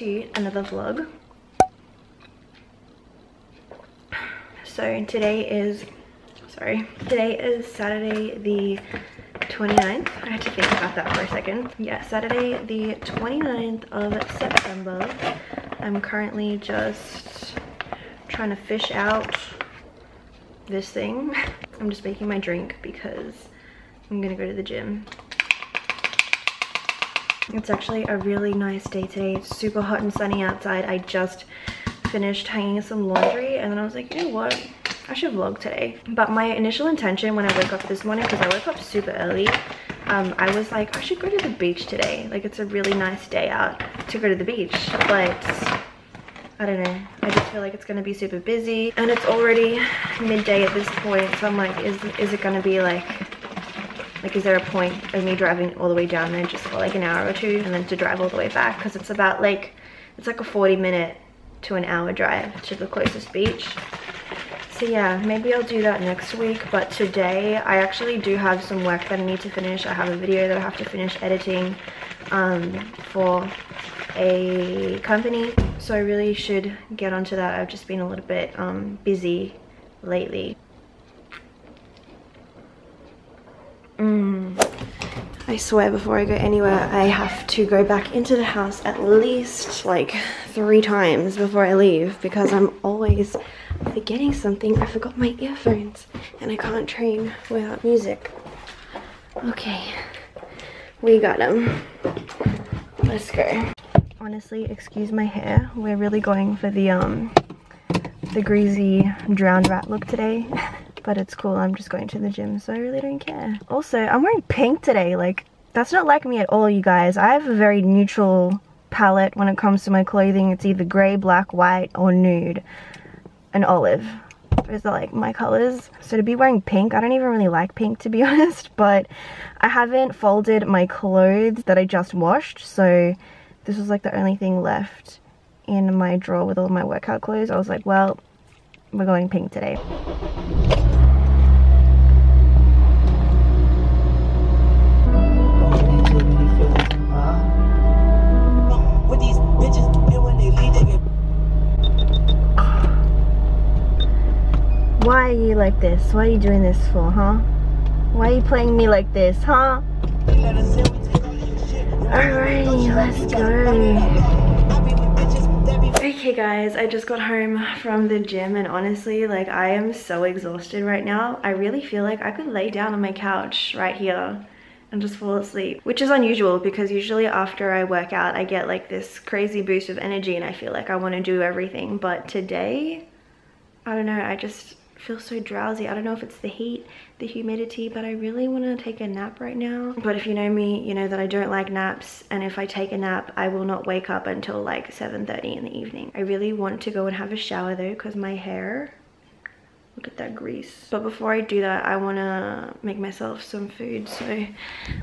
to another vlog. So today is Saturday the 29th. I had to think about that for a second. Yeah, Saturday the 29th of September. I'm currently just trying to fish out this thing. I'm just making my drink because I'm gonna go to the gym. It's actually a really nice day today. It's super hot and sunny outside. I just finished hanging some laundry and then I was like, you know what? I should vlog today. But my initial intention when I woke up this morning, because I woke up super early, I was like, I should go to the beach today. Like, it's a really nice day out to go to the beach. But I don't know. I just feel like it's going to be super busy. And it's already midday at this point. So I'm like, is it going to be like, is there a point of me driving all the way down there just for like an hour or two and then to drive all the way back? Because it's about like, it's like a 40-minute to an hour drive to the closest beach. So yeah, maybe I'll do that next week, but today I actually do have some work that I need to finish. I have a video that I have to finish editing for a company, so I really should get onto that. I've just been a little bit busy lately. I swear before I go anywhere, I have to go back into the house at least like 3 times before I leave because I'm always forgetting something. I forgot my earphones and I can't train without music. Okay, we got them. Let's go. Honestly, excuse my hair. We're really going for the greasy drowned rat look today. But it's cool, I'm just going to the gym, so I really don't care. Also, I'm wearing pink today. Like, that's not like me at all, you guys. I have a very neutral palette when it comes to my clothing. It's either grey, black, white, or nude. And olive. Those are like my colours. So to be wearing pink, I don't even really like pink, to be honest. But I haven't folded my clothes that I just washed, so this was like the only thing left in my drawer with all my workout clothes. I was like, well, we're going pink today. Why are you like this? What are you doing this for, huh? Why are you playing me like this, huh? Alrighty, let's go. Okay guys, I just got home from the gym and honestly, like, I am so exhausted right now. I really feel like I could lay down on my couch right here and just fall asleep, which is unusual because usually after I work out, I get like this crazy boost of energy and I feel like I want to do everything. But today, I don't know, I just feel so drowsy. I don't know if it's the heat, the humidity, but I really want to take a nap right now. But if you know me, you know that I don't like naps, and if I take a nap, I will not wake up until like 7:30 in the evening. I really want to go and have a shower though, because my hair, look at that grease. But before I do that, I want to make myself some food. So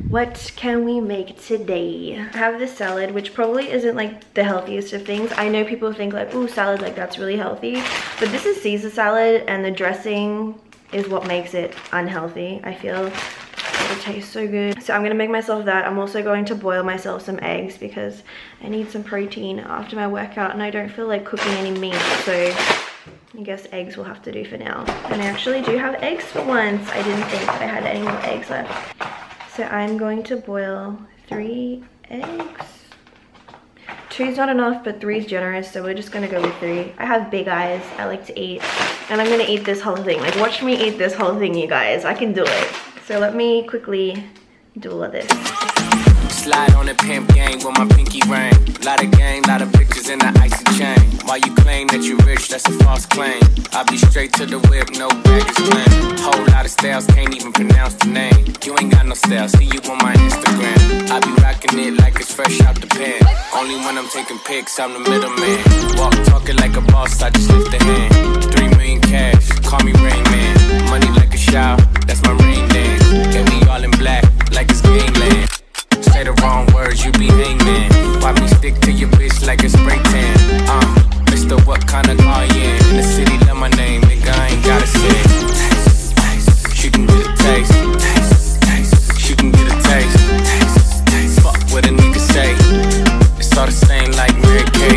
what can we make today? I have this salad, which probably isn't like the healthiest of things. I know people think like, ooh, salad, like that's really healthy. But this is Caesar salad and the dressing is what makes it unhealthy, I feel. It tastes so good. So I'm going to make myself that. I'm also going to boil myself some eggs because I need some protein after my workout and I don't feel like cooking any meat. So I guess eggs will have to do for now. And I actually do have eggs for once. I didn't think that I had any more eggs left. So I'm going to boil 3 eggs. 2's not enough, but 3's generous, so we're just gonna go with 3. I have big eyes, I like to eat. And I'm gonna eat this whole thing. Like, watch me eat this whole thing, you guys. I can do it. So let me quickly do all of this. Slide on a pimp game with my pinky ring. Lot of game, lot of pictures in the icy chain. While you claim that you rich, that's a false claim. I'll be straight to the whip, no baggage claim. Whole lot of styles, can't even pronounce the name. You ain't got no style, see you on my Instagram. I'll be rocking it like it's fresh out the pan. Only when I'm taking pics, I'm the middleman. Walk talking like a boss, I just lift a hand. 3 million cash, call me Rain Man. Money like a shower, that's my rain dance. And we all in black, like it's gangland. Say the wrong words, you be hangman. Why me stick to your bitch like a spring tan? Mr. What kind of car you in? The city love my name, nigga, I ain't gotta say. She can get a taste. She can get a taste. Fuck what a nigga say. It's all the same like Mary Kay.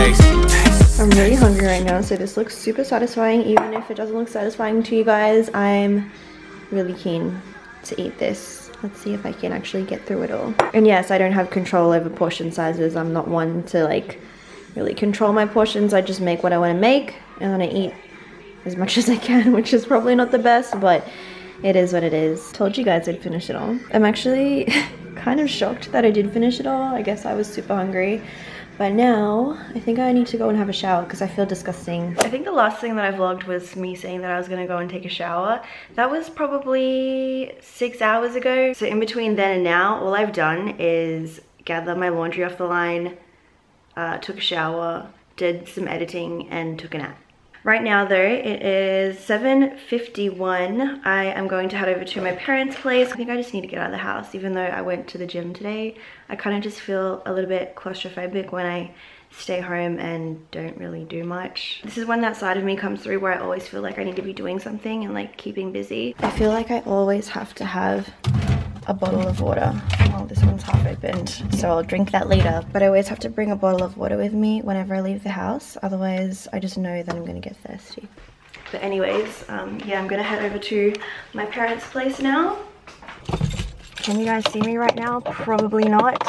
I'm really hungry right now, so this looks super satisfying. Even if it doesn't look satisfying to you guys, I'm really keen to eat this. Let's see if I can actually get through it all. And yes, I don't have control over portion sizes. I'm not one to like really control my portions. I just make what I want to make and then I eat as much as I can, which is probably not the best, but it is what it is. Told you guys I'd finish it all. I'm actually kind of shocked that I did finish it all. I guess I was super hungry. But now, I think I need to go and have a shower because I feel disgusting. I think the last thing that I vlogged was me saying that I was going to go and take a shower. That was probably 6 hours ago. So in between then and now, all I've done is gather my laundry off the line, took a shower, did some editing, and took a nap. Right now though, it is 7:51. I am going to head over to my parents' place. I think I just need to get out of the house. Even though I went to the gym today, I kind of just feel a little bit claustrophobic when I stay home and don't really do much. This is when that side of me comes through where I always feel like I need to be doing something and like keeping busy. I feel like I always have to have a bottle of water. Well, this one's half opened, so I'll drink that later. But I always have to bring a bottle of water with me whenever I leave the house. Otherwise, I just know that I'm gonna get thirsty. But anyways, yeah, I'm gonna head over to my parents' place now. Can you guys see me right now? Probably not.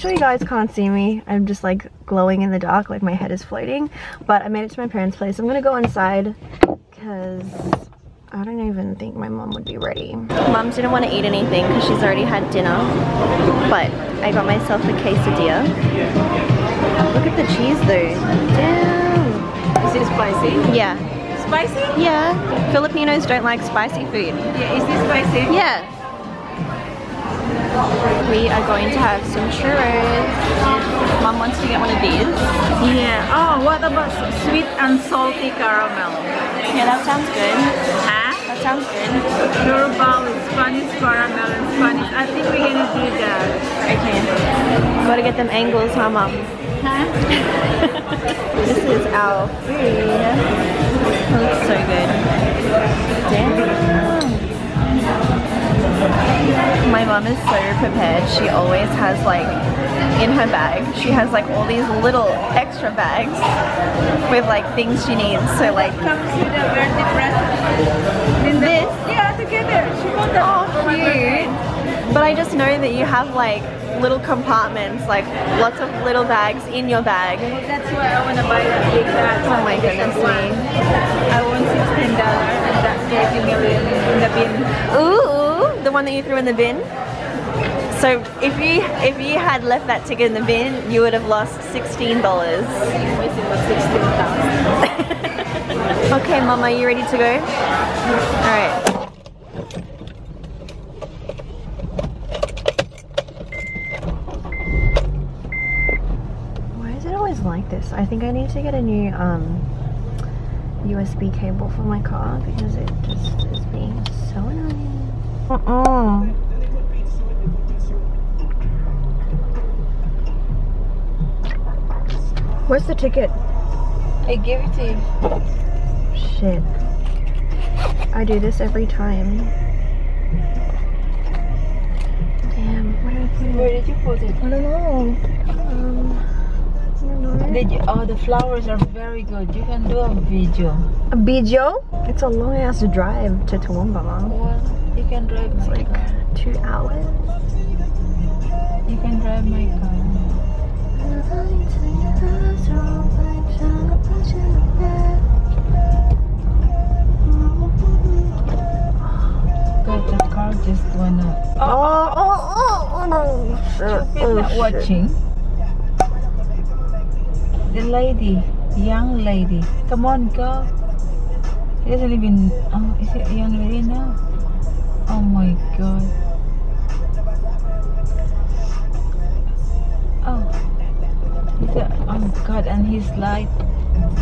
Sure you guys can't see me. I'm just like glowing in the dark, like my head is floating. But I made it to my parents' place. I'm gonna go inside because I don't even think my mom would be ready. Mom didn't want to eat anything because she's already had dinner, but I got myself a quesadilla. Look at the cheese though. Damn. Is it spicy? Yeah. Spicy? Yeah. Filipinos don't like spicy food. Yeah, is this spicy? Yeah. We are going to have some churros. Mom wants to get one of these. Yeah. Oh, what about sweet and salty caramel? Yeah, that sounds good. Huh? That sounds good. Churro with Spanish caramel and Spanish. I think we're gonna do that. Okay. Gotta get them angles, huh, Mom? Huh? This is our food. It looks so good. Damn. My mom is so prepared. She always has like, in her bag, she has like all these little extra bags with like things she needs. So like, comes with a birthday present. This? Yeah, together. She bought that. Oh, cute. But I just know that you have like little compartments, like lots of little bags in your bag. Well, that's why I want to buy that big bag. Oh my goodness me. I want $16 and that's $30 in the bin. Ooh. The one that you threw in the bin. So if you had left that ticket in the bin, you would have lost $16. Okay, Mom, are you ready to go? All right. Why is it always like this? I think I need to get a new USB cable for my car because it just is being so annoying. Where's the ticket? I gave it to you. Shit. I do this every time. Damn, where did I put it? Where did you put it? I don't know. Oh, the flowers are very good. You can do a video. A video? It's a long ass drive to Toowoomba, Mom. Well, you can drive my car. 2 hours. You can drive my car. But the car just went up. Oh, stupid not watching. The lady, young lady. Come on, girl. She doesn't even. Oh, is it a young lady now? Oh my god. Oh. Oh god, and he's like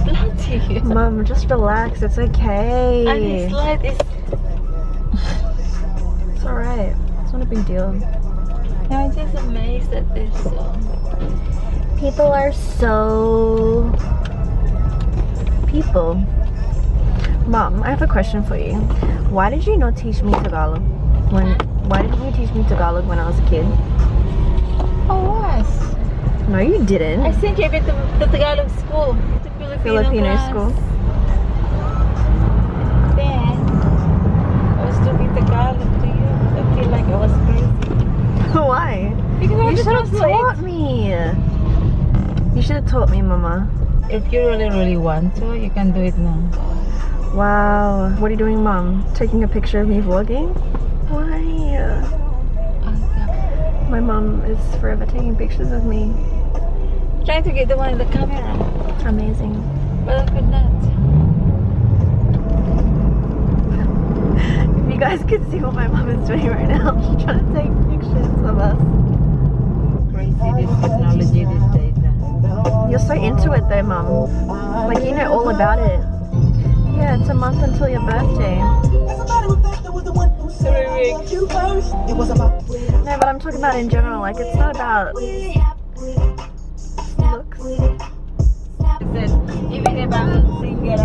bloody. Mom, just relax. It's okay. And his light is. It's alright. It's not a big deal. I'm just amazed at this. People are so... people. Mom, I have a question for you. Why did you not teach me Tagalog? Why didn't you teach me Tagalog when I was a kid? I was. No, you didn't. I sent you a bit to the Tagalog school. The Filipino school. Then, I was doing Tagalog to you. I feel like I was crazy. Why? Because I should have taught me. You should have taught me, Mama. If you really, really want to, you can do it now. Wow. What are you doing, Mom? Taking a picture of me vlogging? Why? Oh, my mom is forever taking pictures of me. Trying to get the one in the camera. Amazing. But I could not. If you guys could see what my mom is doing right now, she's trying to take pictures of us. Crazy, this technology these days. You're so into it though, Mum. Like, you know all about it. Yeah, it's a month until your birthday. No, but I'm talking about in general. Like, it's not about looks. Even if I'm single,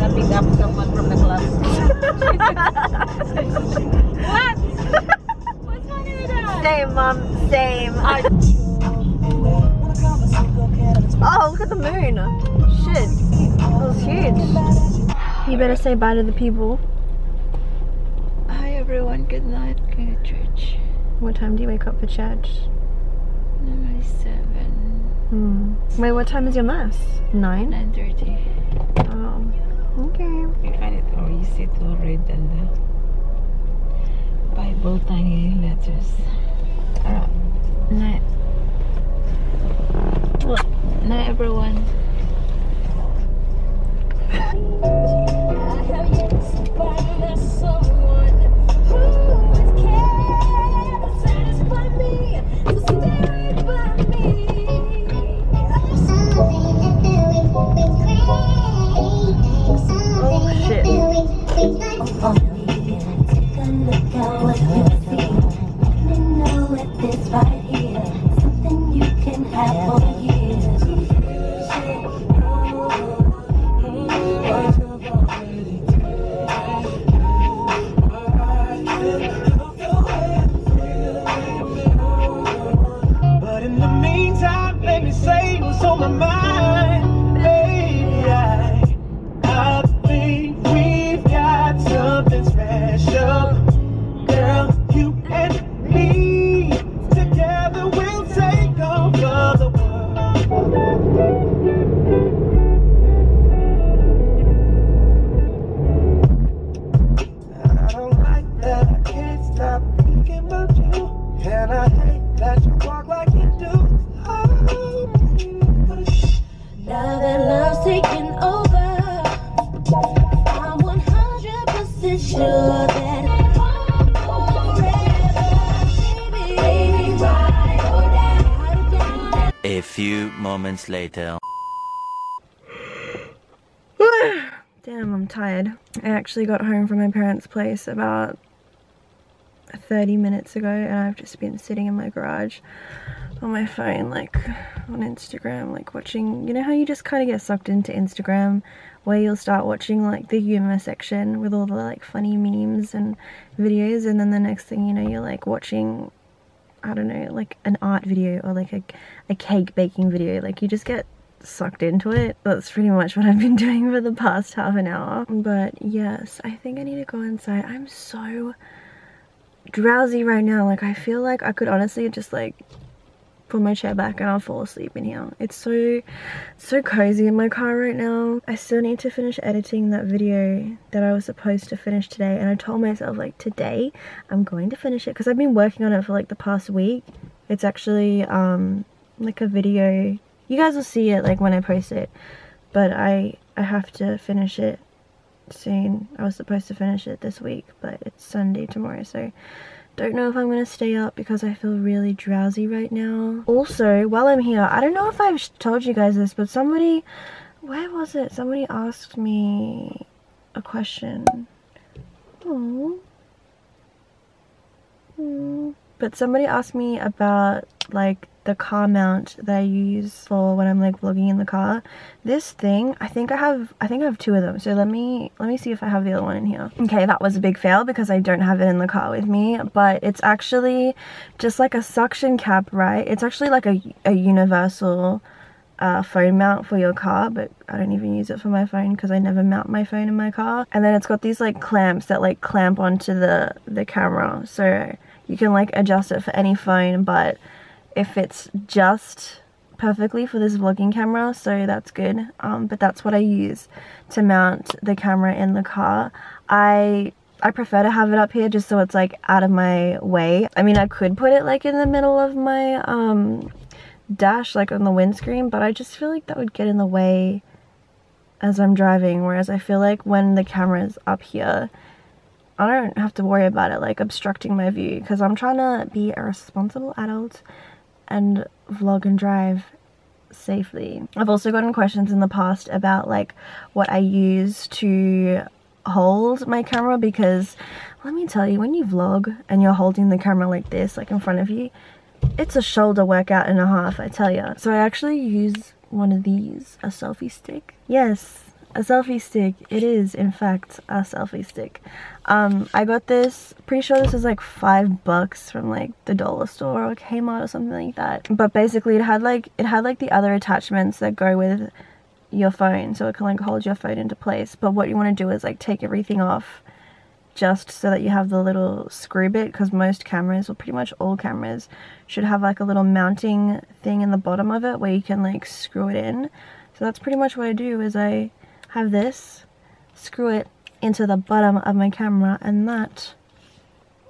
I'm not gonna pick up someone from the club. What? What's wrong with that? Same, Mum. Same. Oh, look at the moon. Shit. That was huge. You better say bye to the people. Hi everyone, good night. Go to church. What time do you wake up for church? Normally 7. Hmm. Wait, what time is your mass? 9? 9:30. Oh. Okay. You find it more easy to read than the Bible tiny letters. Alright. Night. Look. Night, everyone. Oh, shit. A few moments later. Damn, I'm tired. I actually got home from my parents' place about 30 minutes ago and I've just been sitting in my garage on my phone, like on Instagram, like watching, you know how you just kind of get sucked into Instagram where you'll start watching like the humor section with all the like funny memes and videos, and then the next thing you know you're like watching, I don't know, like an art video or like a cake baking video. Like you just get sucked into it. That's pretty much what I've been doing for the past half an hour. But yes, I think I need to go inside. I'm so drowsy right now. Like, I feel like I could honestly just like put my chair back and I'll fall asleep in here. It's so cozy in my car right now. I still need to finish editing that video that I was supposed to finish today, and I told myself like today I'm going to finish it because I've been working on it for like the past week. It's actually like a video. You guys will see it like when I post it, but I have to finish it soon. I was supposed to finish it this week, but it's Sunday tomorrow, so don't know if I'm gonna stay up because I feel really drowsy right now. Also, while I'm here, I don't know if I've told you guys this, but somebody, where was it? Somebody asked me a question. Aww. Aww. But somebody asked me about like the car mount that I use for when I'm like vlogging in the car. This thing, I think I have two of them. So let me see if I have the other one in here. Okay, that was a big fail because I don't have it in the car with me, but it's actually just like a suction cap, right? It's actually like a universal phone mount for your car, but I don't even use it for my phone because I never mount my phone in my car. And then it's got these like clamps that like clamp onto the camera. So you can like adjust it for any phone, but it fits just perfectly for this vlogging camera, so that's good. But that's what I use to mount the camera in the car. I prefer to have it up here just so it's like out of my way. I mean, I could put it like in the middle of my dash, like on the windscreen, but I just feel like that would get in the way as I'm driving, whereas I feel like when the camera's up here, I don't have to worry about it like obstructing my view because I'm trying to be a responsible adult and vlog and drive safely. I've also gotten questions in the past about like what I use to hold my camera, because let me tell you, when you vlog and you're holding the camera like this, like in front of you, it's a shoulder workout and a half, I tell ya. So I actually use one of these, a selfie stick. Yes, a selfie stick. It is, in fact, a selfie stick. I got this, pretty sure this was like $5 from like the dollar store or Kmart or something like that. But basically it had like the other attachments that go with your phone, so it can like hold your phone into place. But what you want to do is like take everything off just so that you have the little screw bit, because most cameras, or pretty much all cameras, should have like a little mounting thing in the bottom of it where you can like screw it in. So that's pretty much what I do, is I have this, screw it into the bottom of my camera, and that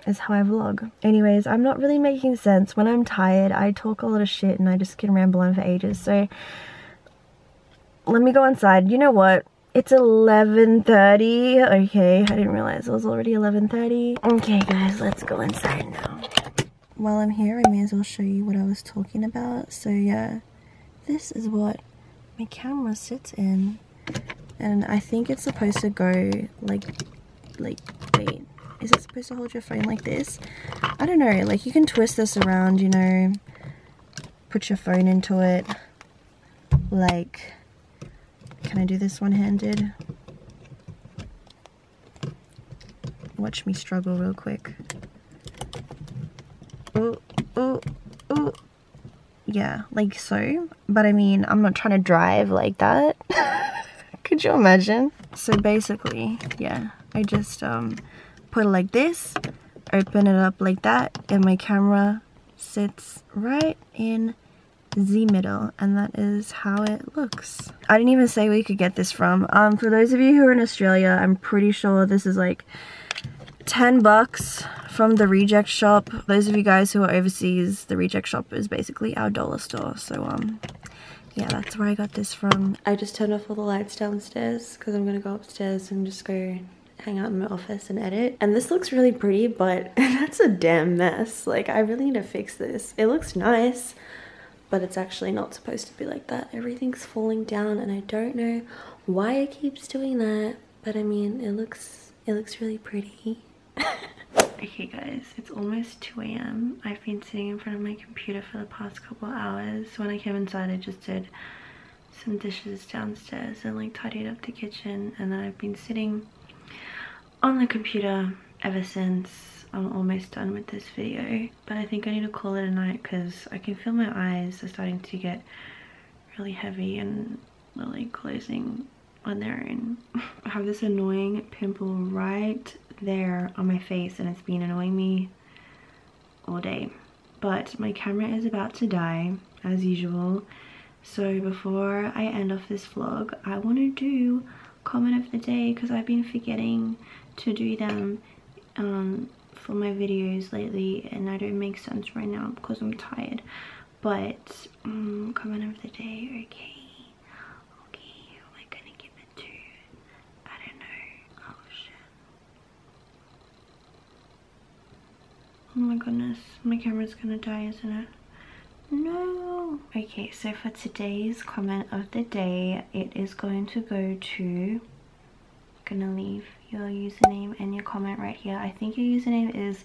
is how I vlog. Anyways, I'm not really making sense. When I'm tired, I talk a lot of shit and I just can ramble on for ages. So let me go inside. You know what? It's 11:30. Okay, I didn't realize it was already 11:30. Okay guys, let's go inside now. While I'm here, I may as well show you what I was talking about. So yeah, this is what my camera sits in. And I think it's supposed to go like, wait, is it supposed to hold your phone like this? I don't know, like you can twist this around, you know, put your phone into it. Like, can I do this one-handed? Watch me struggle real quick. Ooh, ooh, ooh. Yeah, like so. But I mean, I'm not trying to drive like that. Could you imagine? So basically, yeah, I just put it like this, open it up like that, and my camera sits right in the middle, and that is how it looks. I didn't even say where you could get this from. For those of you who are in Australia, I'm pretty sure this is like $10 from the Reject Shop. Those of you guys who are overseas, the Reject Shop is basically our dollar store. So yeah, that's where I got this from. I just turned off all the lights downstairs because I'm going to go upstairs and just go hang out in my office and edit. And this looks really pretty, but that's a damn mess. Like, I really need to fix this. It looks nice, but it's actually not supposed to be like that. Everything's falling down and I don't know why it keeps doing that. But I mean, it looks really pretty. Okay guys, it's almost 2 AM. I've been sitting in front of my computer for the past couple hours. When I came inside, I just did some dishes downstairs and like tidied up the kitchen, and then I've been sitting on the computer ever since. I'm almost done with this video, but I think I need to call it a night because I can feel my eyes are starting to get really heavy and really closing on their end. I have this annoying pimple right there on my face, and it's been annoying me all day. But my camera is about to die, as usual. So before I end off this vlog, I want to do comment of the day, because I've been forgetting to do them for my videos lately, and I don't make sense right now because I'm tired. But comment of the day, okay, am I gonna give it to, I don't know, oh shit, oh my goodness, my camera's gonna die, isn't it? No. Okay, so for today's comment of the day, it is going to go to, I'm gonna leave your username and your comment right here. I think your username is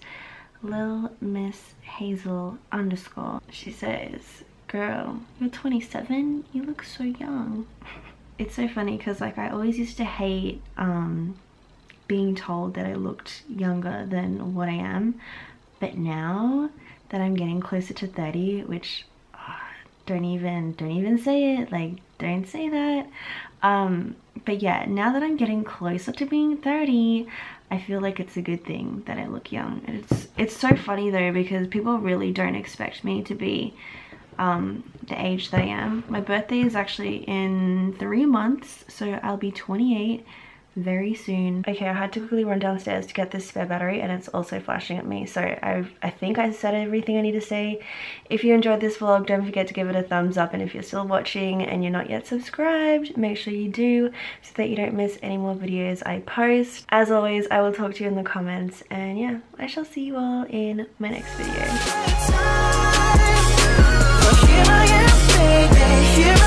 Lil Miss Hazel _. She says, girl, you're 27, you look so young. It's so funny because like I always used to hate being told that I looked younger than what I am, but now that I'm getting closer to 30, which don't even say it, like don't say that, but yeah, now that I'm getting closer to being 30, I feel like it's a good thing that I look young. And it's so funny though, because people really don't expect me to be the age that I am. My birthday is actually in 3 months, so I'll be 28 very soon. Okay, I had to quickly run downstairs to get this spare battery, and it's also flashing at me, so I think I said everything I need to say. If you enjoyed this vlog, don't forget to give it a thumbs up, and if you're still watching and you're not yet subscribed, make sure you do so that you don't miss any more videos I post. As always, I will talk to you in the comments, and yeah, I shall see you all in my next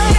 video.